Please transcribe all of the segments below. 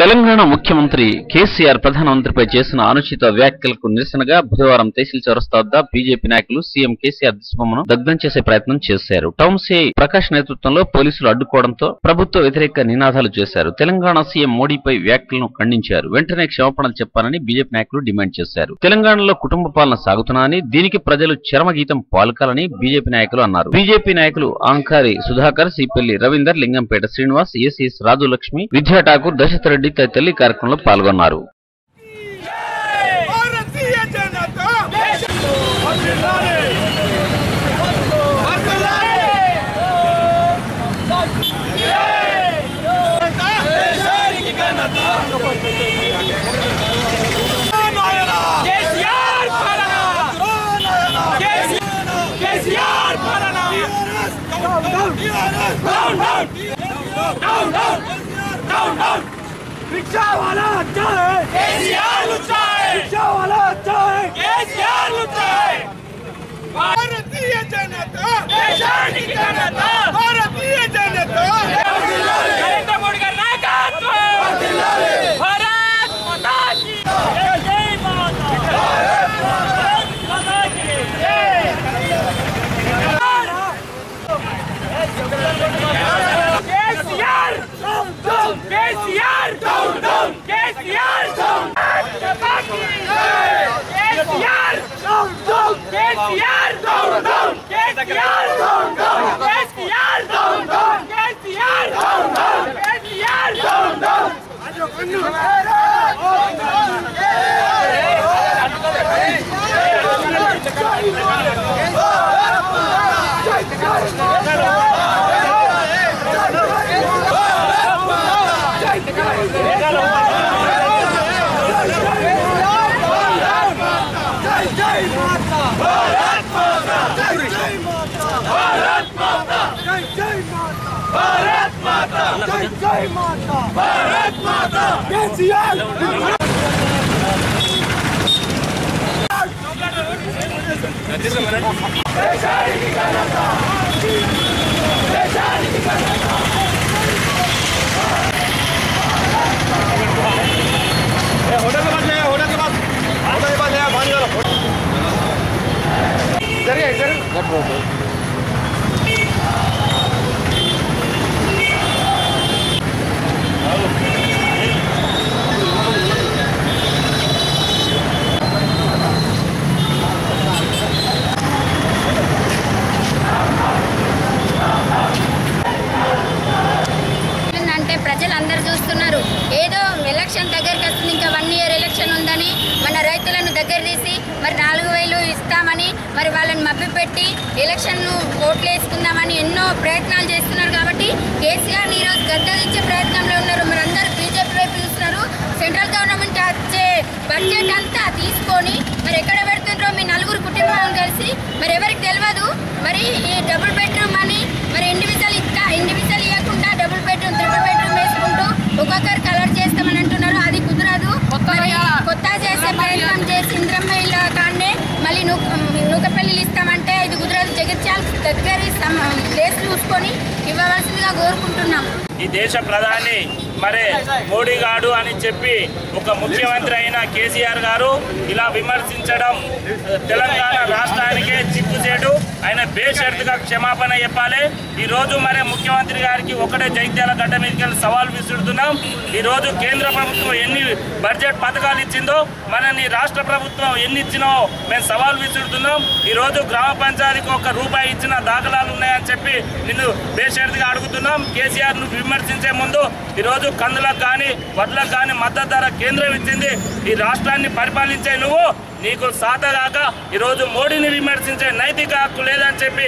తెలంగాణ ముఖ్యమంత్రి కేసీఆర్ ప్రధానమంత్రిపై చేసిన అనుచిత వ్యాఖ్యలకు నిరసనగా బుధవారం తహసీల్ చౌరస్తా వద్ద బీజేపీ నాయకులు సీఎం కేసీఆర్ దిష్టిబొమ్మను దగ్ధం చేసే ప్రయత్నం చేశారు. టౌన్సీ ప్రకాష్ నేతృత్వంలో పోలీసులు అడ్డుకోవడంతో ప్రభుత్వ వ్యతిరేక నినాదాలు చేశారు. తెలంగాణ సీఎం మోడీపై వ్యాఖ్యలను ఖండించారు. వెంటనే క్షమాపణలు చెప్పాలని బీజేపీ నాయకులు డిమాండ్ చేశారు. తెలంగాణలో కుటుంబ పాలన సాగుతున్నా అని, దీనికి ప్రజలు చరమగీతం పాల్కాలని బీజేపీ నాయకులు అన్నారు. బీజేపీ నాయకులు ఆంకారి సుధాకర్, సిపల్లి రవీందర్, లింగంపేట శ్రీనివాస్, ఏసీఎస్ రాజులక్ష్మి, విద్యా ఠాకూర్, దశరథరెడ్డి తల్లి కార్యక్రమంలో పాల్గొన్నారు. रिक्शा वाला अच्छा है, केसीआर लुच्चा है। रिक्शा वाला अच्छा है, केसीआर लुच्चा है। भारतीय जनता, देशान की जनता, भारतीय जनता, नरेंद्र मोदी का नायकत्व, भारत माता की जय, भारत माता की जय। KCR down down, KCR down down, KCR down, KCR down down, KCR down down, KCR down down, KCR down down, KCR down down, KCR down down. आजो कन्नू जय माता, भारत माता, केसीआर होटल के बाद ప్రజలందరూ చూస్తున్నారు. ఏదో ఎలక్షన్ దగ్గరికి వస్తుంది, ఇంకా 1 year ఎలక్షన్ ఉందని మన రైతులను దగ్గర తీసి మరి 4000 ఇస్తామని మరి వాళ్ళని మభ్యపెట్టి ఎలక్షన్ను ఓట్లు వేసుకుందామని ఎన్నో ప్రయత్నాలు చేస్తున్నారు. కాబట్టి కేసీఆర్ ఈరోజు గద్దెదించే ప్రయత్నంలో ఉన్నారు. మరి అందరూ బీజేపీ వైపు చూస్తున్నారు. సెంట్రల్ గవర్నమెంట్ వచ్చే బడ్జెట్ అంతా తీసుకొని మరి ఎక్కడ పెడుతుంటారో మీ నలుగురు కుటుంబాలను కలిసి మరి ఎవరికి తెలియదు. మరి ఈ డబుల్ బెడ్రూమ్ అని మరి ఇండివిజువల్ ఇవ్వకుండా డబుల్ బెడ్రూమ్, ట్రిపుల్ బెడ్రూమ్ ఒక్కొక్కరు కలర్ చేస్తామని అంటున్నారు. అది కుదరదు. కొత్త చేసే ప్రయత్నం చేసి ఇంద్రమ్మయ్య కాన్నే మళ్ళీ నూకపల్లిలు ఇస్తామంటే ఇది కుదరదు. జగిత్యాల దగ్గర ప్లేస్ చూసుకొని ఇవ్వవలసిందిగా కోరుకుంటున్నాం. ఈ దేశ ప్రధాని మరే మోడీ గారు అని చెప్పి ఒక ముఖ్యమంత్రి అయిన కేసీఆర్ గారు ఇలా విమర్శించడం తెలంగాణ రాష్ట్రానికే చిక్కుచేటు. ఆయన బేషరతుగా క్షమాపణ చెప్పాలి. ఈరోజు మరే ముఖ్యమంత్రి గారికి ఒకటే జైత్యాల గడ్డ మీదకి వెళ్ళి సవాల్ విసురుతున్నాం. ఈరోజు కేంద్ర ప్రభుత్వం ఎన్ని బడ్జెట్ పథకాలు ఇచ్చిందో, మనని రాష్ట్ర ప్రభుత్వం ఎన్ని ఇచ్చినో మేము సవాల్ విసురుతున్నాం. ఈరోజు గ్రామ పంచాయతీకి 1 రూపాయి ఇచ్చిన దాఖలాలు ఉన్నాయని చెప్పి నిన్ను బేషరతుగా అడుగుతున్నాం. కేసీఆర్ను విమర్శించే ముందు ఈరోజు కందులకు కానీ వడ్లకు కానీ మద్దతు ధర కేంద్రం ఇచ్చింది. ఈ రాష్ట్రాన్ని పరిపాలించే నువ్వు నీకు సాతగాక ఈరోజు మోడీని విమర్శించే నైతిక హక్కు లేదని చెప్పి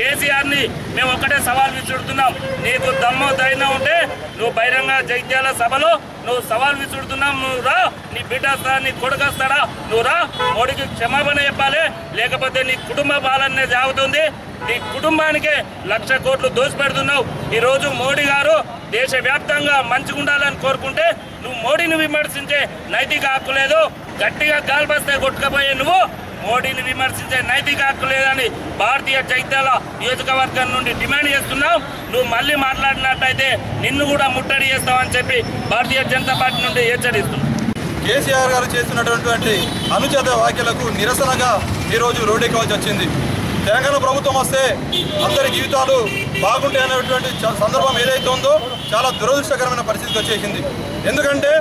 కేసీఆర్ని మేము ఒక్కటే సవాల్ విసురుతున్నాం. నీకు దమ్ము ధైర్యం ఉంటే నువ్వు బహిరంగ జగిత్యాల సభలో నువ్వు సవాల్ విసురుతున్నావు. నువ్వు రా, నీ బిడ్డ వస్తాడా, నీ కొడుకు వస్తాడా, నువ్వు రా, మోడీకి క్షమాపణ చెప్పాలి. లేకపోతే నీ కుటుంబ పాలనే జాగుతుంది. నీ కుటుంబానికే 1,00,000 కోట్లు దోచిపెడుతున్నావు. ఈరోజు మోడీ గారు దేశవ్యాప్తంగా మంచిగా ఉండాలని కోరుకుంటే నువ్వు మోడీని విమర్శించే నైతిక హక్కు లేదు. గట్టిగా గాల్బస్తే కొట్టుకపోయే నువ్వు మోడీని విమర్శించే నైతిక హక్కు లేదని భారతీయ జైత్యాల నియోజకవర్గం నుండి డిమాండ్ చేస్తున్నాం. నువ్వు మళ్ళీ మాట్లాడినట్టయితే నిన్ను కూడా ముట్టడి చేస్తామని చెప్పి భారతీయ జనతా పార్టీ నుండి హెచ్చరిస్తున్నాం. కేసీఆర్ గారు చేస్తున్నటువంటి అనుచిత వ్యాఖ్యలకు నిరసనగా ఈరోజు రోడ్డెక్కవలసి వచ్చింది. తెలంగాణ ప్రభుత్వం వస్తే అందరి జీవితాలు బాగుంటాయి అనేటువంటి సందర్భం ఏదైతే ఉందో చాలా దురదృష్టకరమైన పరిస్థితికి వచ్చేసింది. ఎందుకంటే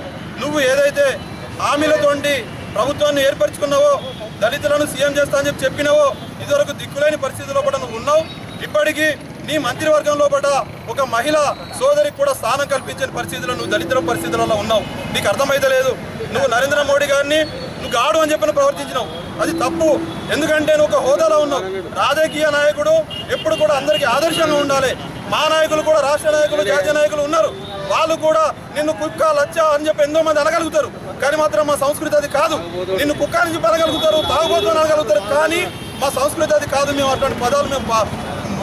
నువ్వు ఏదైతే హామీలతోటి ప్రభుత్వాన్ని ఏర్పరచుకున్నావో, దళితులను సీఎం చేస్తా అని చెప్పి చెప్పినావో, ఇదివరకు దిక్కులేని పరిస్థితుల్లో కూడా నువ్వు ఉన్నావు. ఇప్పటికీ నీ మంత్రివర్గంలో కూడా ఒక మహిళ సోదరికి కూడా స్థానం కల్పించిన పరిస్థితుల్లో నువ్వు దళితుల పరిస్థితులలో ఉన్నావు. నీకు అర్థమైతలేదు. నువ్వు నరేంద్ర మోడీ గారిని నువ్వు గాడు అని చెప్పిన ప్రవర్తించినావు. అది తప్పు. ఎందుకంటే నువ్వు ఒక హోదాలో ఉన్నావు. రాజకీయ నాయకుడు ఎప్పుడు కూడా అందరికీ ఆదర్శంగా ఉండాలి. మా నాయకులు కూడా రాష్ట్ర నాయకులు, జాతీయ నాయకులు ఉన్నారు. వాళ్ళు కూడా నిన్ను కుక్క లచ్చ అని చెప్పి ఎంతో మంది అనగలుగుతారు. కానీ మాత్రం మా సంస్కృతి అది కాదు. నిన్ను కుక్క అని చెప్పి అనగలుగుతారు, తాగుబోతు అని అనగలుగుతారు, కానీ మా సంస్కృతి అది కాదు. మేము అటువంటి పదాలు మేము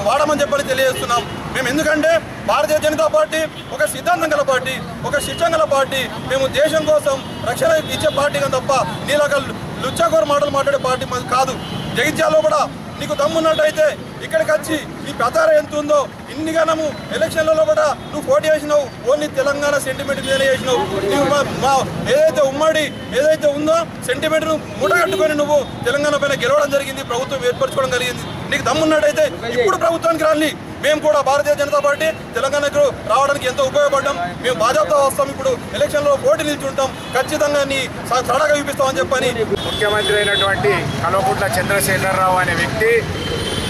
వాడమని చెప్పని తెలియజేస్తున్నాం. మేము ఎందుకంటే భారతీయ జనతా పార్టీ ఒక సిద్ధాంతం గల పార్టీ, ఒక శిక్షణ గల పార్టీ. మేము దేశం కోసం రక్షణ ఇచ్చే పార్టీగా తప్ప నీలాగా లుచ్చాకోరు మాటలు మాట్లాడే పార్టీ మాది కాదు. జగిత్యాల్లో కూడా నీకు దమ్మున్నట్టయితే ఇక్కడికి వచ్చి ఈ ప్రచారం ఎంత ఉందో, ఇన్ని గనము ఎలక్షన్లలో కూడా నువ్వు పోటీ చేసినావు. ఓన్లీ తెలంగాణ సెంటిమెంట్ మీద చేసినావు. నువ్వు మా ఏదైతే ఉమ్మడి ఏదైతే ఉందో సెంటిమెంట్ను మూటగట్టుకొని నువ్వు తెలంగాణ పైన గెలవడం జరిగింది, ప్రభుత్వం ఏర్పరచుకోవడం జరిగింది. నీకు దమ్మున్నట్టయితే ఇప్పుడు ప్రభుత్వానికి రాని మేము కూడా భారతీయ జనతా పార్టీ తెలంగాణకు రావడానికి ఎంతో ఉపయోగపడ్డాం. మేము భాజపా వస్తాం, ఇప్పుడు ఎలక్షన్లో పోటీ నిల్చుంటాం, ఖచ్చితంగా నీ సడగా చూపిస్తామని చెప్పని ముఖ్యమంత్రి అయినటువంటి కల్వకుంట్ల చంద్రశేఖరరావు అనే వ్యక్తి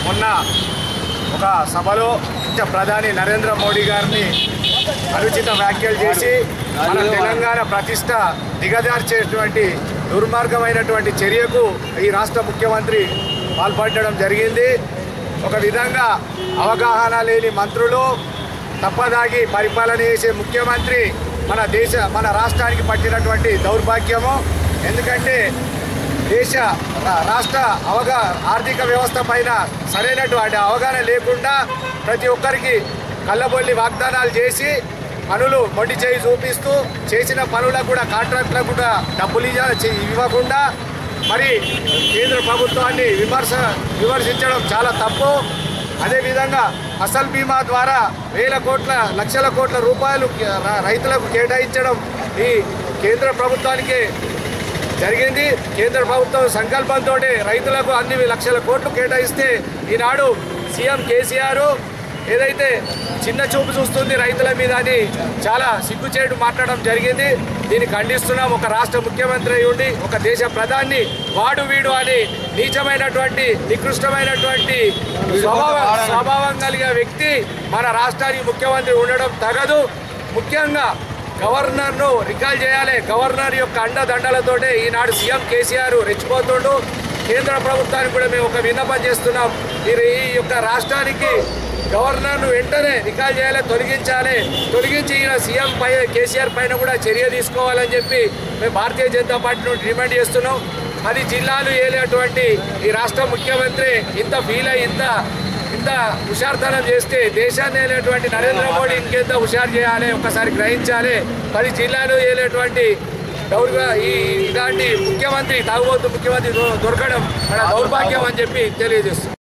మొన్న ఒక సభలో ప్రధాని నరేంద్ర మోడీ గారిని అనుచిత వ్యాఖ్యలు చేసి మన తెలంగాణ ప్రతిష్ట దిగజార్చేటువంటి దుర్మార్గమైనటువంటి చర్యకు ఈ రాష్ట్ర ముఖ్యమంత్రి పాల్పడడం జరిగింది. ఒక విధంగా అవగాహన లేని మంత్రులు, తప్పదాగి పరిపాలన చేసే ముఖ్యమంత్రి మన రాష్ట్రానికి పట్టినటువంటి దౌర్భాగ్యము. ఎందుకంటే రాష్ట్ర ఆర్థిక వ్యవస్థ పైన సరైనటువంటి అవగాహన లేకుండా ప్రతి ఒక్కరికి కళ్ళబొల్లి వాగ్దానాలు చేసి పనులు మొండి చేయి చూపిస్తూ, చేసిన పనులకు కూడా కాంట్రాక్టులకు కూడా డబ్బులు ఇవ్వకుండా మరి కేంద్ర ప్రభుత్వాన్ని విమర్శించడం చాలా తప్పు. అదేవిధంగా ఫసల్ బీమా ద్వారా వేల కోట్ల లక్షల కోట్ల రూపాయలు రైతులకు కేటాయించడం ఈ కేంద్ర ప్రభుత్వానికి జరిగింది. కేంద్ర ప్రభుత్వం సంకల్పంతో రైతులకు అన్ని లక్షల కోట్లు కేటాయిస్తే ఈనాడు సీఎం కేసీఆర్ ఏదైతే చిన్న చూపు చూస్తుంది రైతుల మీద అని చాలా సిగ్గుచేటు మాట్లాడడం జరిగింది. దీన్ని ఖండిస్తున్నాం. ఒక రాష్ట్ర ముఖ్యమంత్రి అయ్యుండి ఒక దేశ ప్రధాని వాడు వీడు అని నీచమైనటువంటి నికృష్టమైనటువంటి స్వభావం కలిగే వ్యక్తి మన రాష్ట్రానికి ముఖ్యమంత్రి ఉండడం తగదు. ముఖ్యంగా గవర్నర్ను రికాల్ చేయాలి. గవర్నర్ యొక్క అండదండలతోటే ఈనాడు సీఎం కేసీఆర్ రెచ్చిపోతుండు. కేంద్ర ప్రభుత్వానికి కూడా మేము ఒక విన్నపం చేస్తున్నాం. ఈ యొక్క రాష్ట్రానికి గవర్నర్ను వెంటనే రికాల్ చేయాలి, తొలగించాలి. తొలగించి సీఎం పైన కేసీఆర్ పైన కూడా చర్య తీసుకోవాలని చెప్పి మేము భారతీయ జనతా పార్టీ నుండి డిమాండ్ చేస్తున్నాం. 10 జిల్లాలు ఏలేటువంటి ఈ రాష్ట్ర ముఖ్యమంత్రి ఇంత ఫీల్ అయ్యి ఇంత హుషారుతనం చేస్తే దేశాన్ని ఏలేటువంటి నరేంద్ర మోడీ ఇంకెంత హుషారు చేయాలి, ఒకసారి గ్రహించాలి. 10 జిల్లాలు ఏలేటువంటి ఇలాంటి ముఖ్యమంత్రి తాగుబోతు ముఖ్యమంత్రి దొరకడం మన దౌర్భాగ్యం అని చెప్పి తెలియజేస్తుంది.